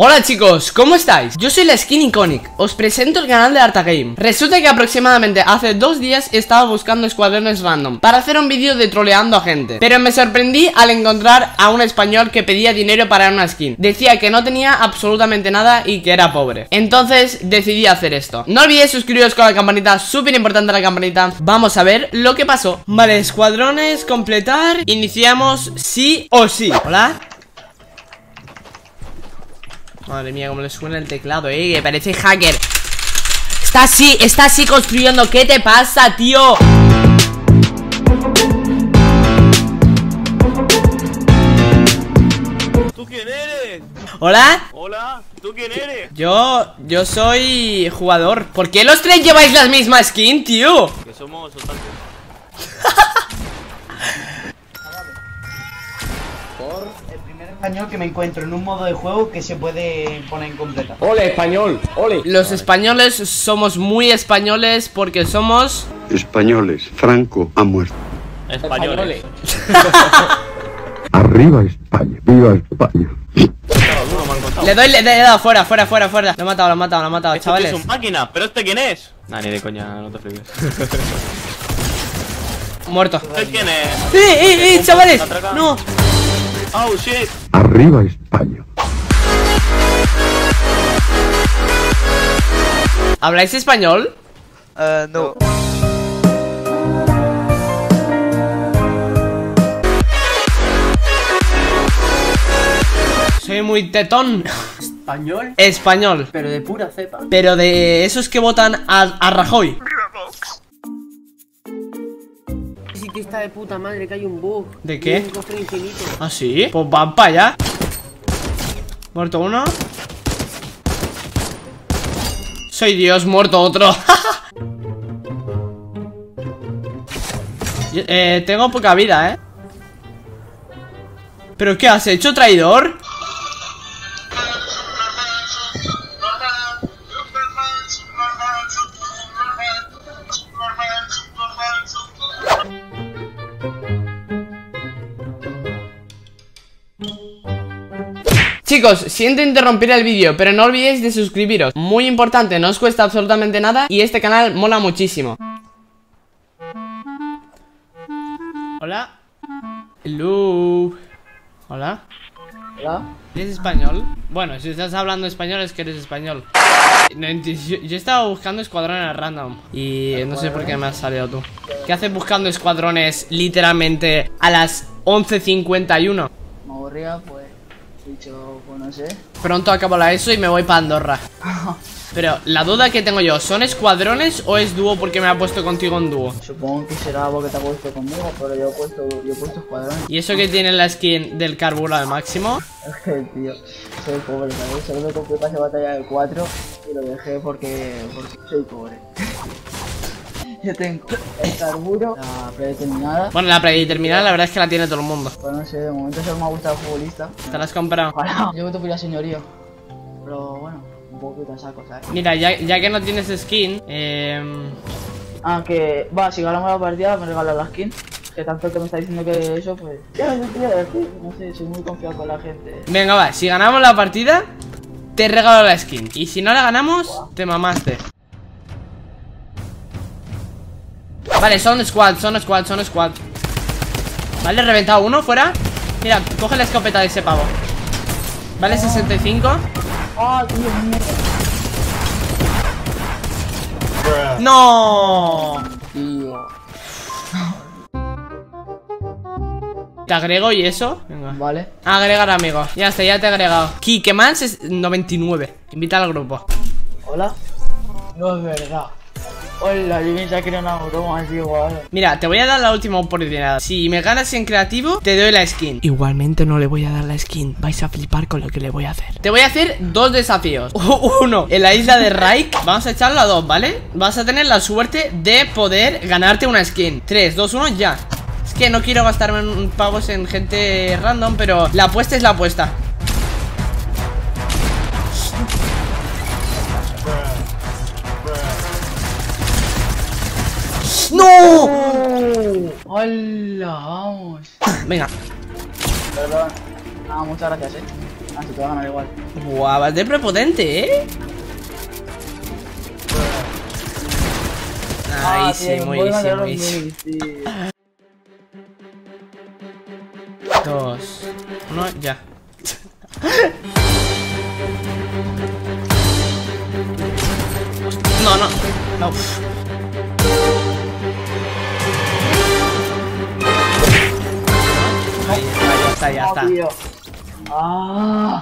Hola chicos, ¿cómo estáis? Yo soy la Skin Iconic, os presento el canal de Artagame. Resulta que aproximadamente hace 2 días estaba buscando escuadrones random para hacer un vídeo de troleando a gente, pero me sorprendí al encontrar a un español que pedía dinero para una skin. Decía que no tenía absolutamente nada y que era pobre. Entonces decidí hacer esto. No olvidéis suscribiros con la campanita, súper importante la campanita. Vamos a ver lo que pasó. Vale, escuadrones, completar. Iniciamos sí o sí. Hola. Madre mía, como le suena el teclado, que parece hacker. Está así construyendo. ¿Qué te pasa, tío? ¿Tú quién eres? ¿Hola? Hola, ¿tú quién eres? Yo soy jugador. ¿Por qué los tres lleváis las mismas skin, tío? Que somos otakus. Español que me encuentro en un modo de juego que se puede poner en completa. Ole, español, ole. Los españoles somos muy españoles porque somos españoles. Franco ha muerto. Españoles. Arriba España, viva España. Le he dado fuera. Lo he matado, chavales. Es un máquina, pero ¿este quién es? Nah, ni de coña, no te flipes. Muerto. ¿Este quién es? Chavales, no. Oh shit. Arriba España. ¿Habláis español? No. Soy muy tetón. ¿Español? Español. Pero de pura cepa. Pero de esos que votan a Rajoy. Está de puta madre, que hay un bug. ¿De qué? ¿Ah, sí? Pues van para allá. Muerto uno. Soy Dios, muerto otro. Tengo poca vida, ¿eh? ¿Pero qué has hecho, traidor? Chicos, siento interrumpir el vídeo, pero no olvidéis de suscribiros. Muy importante, no os cuesta absolutamente nada y este canal mola muchísimo. Hola. Hello. Hola. Hola. ¿Eres español? Bueno, si estás hablando español es que eres español. No, yo estaba buscando escuadrones random y no sé por qué me has salido tú. ¿Qué haces buscando escuadrones literalmente a las 11:51? Me aburría, pues. Yo, pues no sé. Pronto acabo la ESO y me voy para Andorra. Pero la duda que tengo yo, ¿son escuadrones o es dúo porque me ha puesto contigo en dúo? Supongo que será porque te ha puesto conmigo, pero yo he puesto escuadrones. ¿Y eso que tiene la skin del carburo al máximo? Es que, tío, soy pobre, ¿sabes? Solo me compré pase batalla del 4 y lo dejé porque soy pobre. Yo tengo el carburo, la predeterminada. Bueno, la predeterminada la verdad es que la tiene todo el mundo. Pues no sé, de momento solo me ha gustado el futbolista. ¿Te la has comprado? Ojalá. Yo te fui a señorío. Pero bueno, un poquito a saco, ¿sabes? Mira, ya que no tienes skin, aunque, va, si ganamos la partida me regalas la skin. Que tanto que me está diciendo que eso, pues ya, no te voy a decir. No sé, soy muy confiado con la gente. Venga, va, si ganamos la partida te regalo la skin. Y si no la ganamos, wow, te mamaste. Vale, son squad. Vale, he reventado uno, fuera. Mira, coge la escopeta de ese pavo. Vale, 65. Oh, Dios mío. No. Tío. Te agrego y eso. Venga. Vale. Agregar, amigo. Ya está, ya te he agregado. Kikemans es 99. Invita al grupo. Hola. No es verdad. Hola, yo pensaba que era una broma, es igual. Mira, te voy a dar la última oportunidad. Si me ganas en creativo, te doy la skin. Igualmente no le voy a dar la skin. Vais a flipar con lo que le voy a hacer. Te voy a hacer 2 desafíos. Uno, en la isla de Raik. Vamos a echarlo a 2, ¿vale? Vas a tener la suerte de poder ganarte una skin. 3, 2, 1, ya. Es que no quiero gastarme en pagos en gente random, pero la apuesta es la apuesta. ¡No! ¡Hola! Vamos. Venga. Perdón. Nada, muchas gracias, Ah, se te va a ganar igual. Guau, vas de prepotente, ¿eh? Ah, sí, muy easy, muy easy. Dos, uno, ya. No, no, no. Ya está, ya está.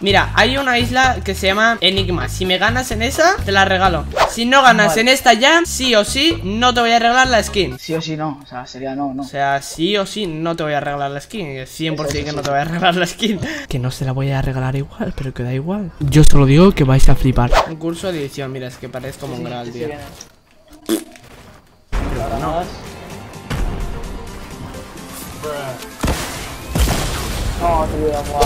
Mira, hay una isla que se llama Enigma. Si me ganas en esa, te la regalo. Si no ganas en esta ya, sí o sí, no te voy a regalar la skin. Sí o sí no, o sea, sería no, no. O sea, sí o sí, no te voy a regalar la skin. 100% eso, que no te voy a regalar la skin. Que no se la voy a regalar igual, pero que da igual. Yo solo digo que vais a flipar. Un curso de edición, mira, es que parece como un gran, tío. Pero no. No, tío, guau.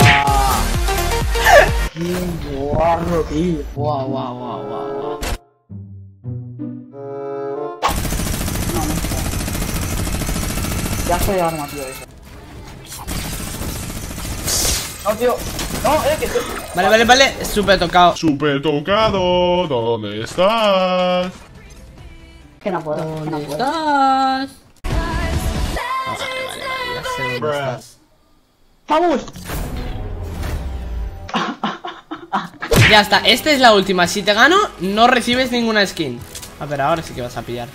Qué guarro, tío. Guau, guau, guau, guau. No, no está. Ya estoy de arma, tío, eso. No, tío. No, que estoy... Vale, vale, vale. Súper tocado. Súper tocado. ¿Dónde estás? Que no puedo. ¿Dónde estás? Vale, vale, vale. Ya sé dónde estás. ¡Vamos! Ya está, esta es la última. Si te gano, no recibes ninguna skin. A ver, ahora sí que vas a pillar.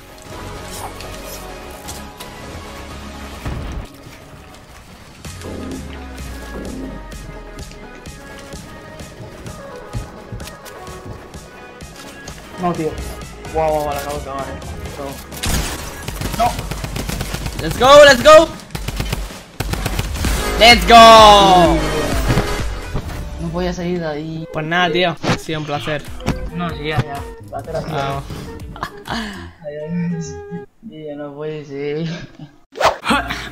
No, tío. Guau, guau, guau, la acabo de cagar, No. Let's go, let's go. ¡Let's go! No voy a salir de ahí. Pues nada, tío. Ha sido un placer. No, sí, ya. Un placer ha sido. Adiós. Tío, no puede ser.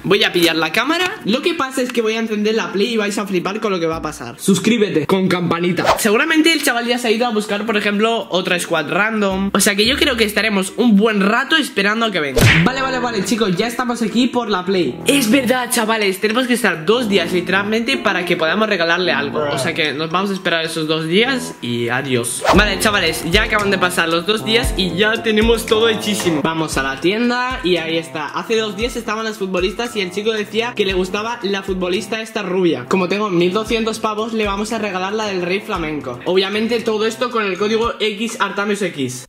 Voy a pillar la cámara. Lo que pasa es que voy a encender la play y vais a flipar con lo que va a pasar. Suscríbete con campanita. Seguramente el chaval ya se ha ido a buscar, por ejemplo, otra squad random. O sea que yo creo que estaremos un buen rato esperando a que venga. Vale, vale, vale, chicos, ya estamos aquí por la play. Es verdad, chavales, tenemos que estar 2 días literalmente para que podamos regalarle algo. O sea que nos vamos a esperar esos 2 días y adiós. Vale, chavales, ya acaban de pasar los 2 días y ya tenemos todo hechísimo. Vamos a la tienda y ahí está. Hace 2 días estaban las futbolistas y el chico decía que le gustaba la futbolista esta rubia. Como tengo 1200 pavos, le vamos a regalar la del Rey Flamenco. Obviamente todo esto con el código XArtamiusX.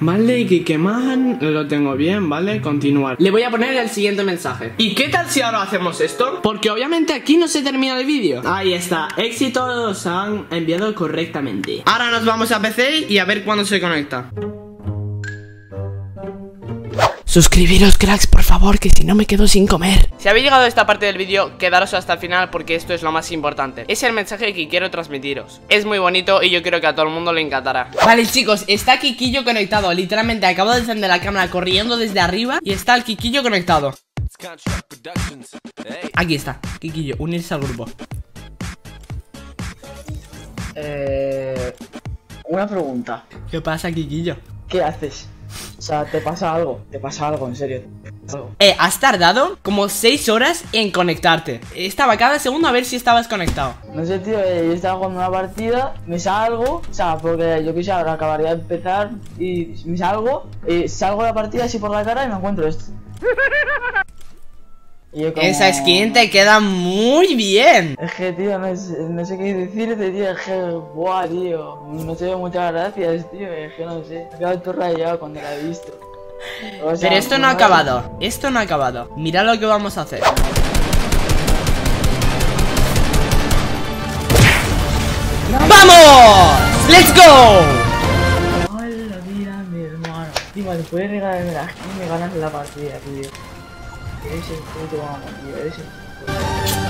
Vale, Kikeman, lo tengo bien, vale, continuar. Le voy a poner el siguiente mensaje. ¿Y qué tal si ahora hacemos esto? Porque obviamente aquí no se termina el vídeo. Ahí está, éxito, los han enviado correctamente. Ahora nos vamos a PC y a ver cuándo se conecta. Suscribiros, cracks, por favor, que si no me quedo sin comer. Si habéis llegado a esta parte del vídeo, quedaros hasta el final porque esto es lo más importante. Es el mensaje que quiero transmitiros. Es muy bonito y yo creo que a todo el mundo le encantará. Vale, chicos, está Kikillo conectado. Literalmente acabo de encender la cámara corriendo desde arriba y está el Kikillo conectado. Aquí está, Kikillo, unirse al grupo. Una pregunta. ¿Qué pasa, Kikillo? ¿Qué haces? O sea, te pasa algo, en serio. Has tardado como 6 horas en conectarte. Estaba cada segundo a ver si estabas conectado. No sé, tío, yo estaba jugando una partida, me salgo, o sea, porque yo quise ahora acabaría de empezar y me salgo, salgo de la partida así por la cara y me encuentro esto. Como... Esa skin te queda muy bien. Es que, tío, no sé qué decirte, tío. Es que, buah, tío, no te veo muchas gracias, tío. Es que no sé, me quedo todo rayado cuando la he visto, o sea. Pero esto no ha acabado, esto no ha acabado. Mira lo que vamos a hacer. No. ¡Vamos! ¡Let's go! Hola, mira, mi hermano. Tío, después de regalarme la skin me ganas la partida, tío. Eres el puto amo, tío, eres el puto amo.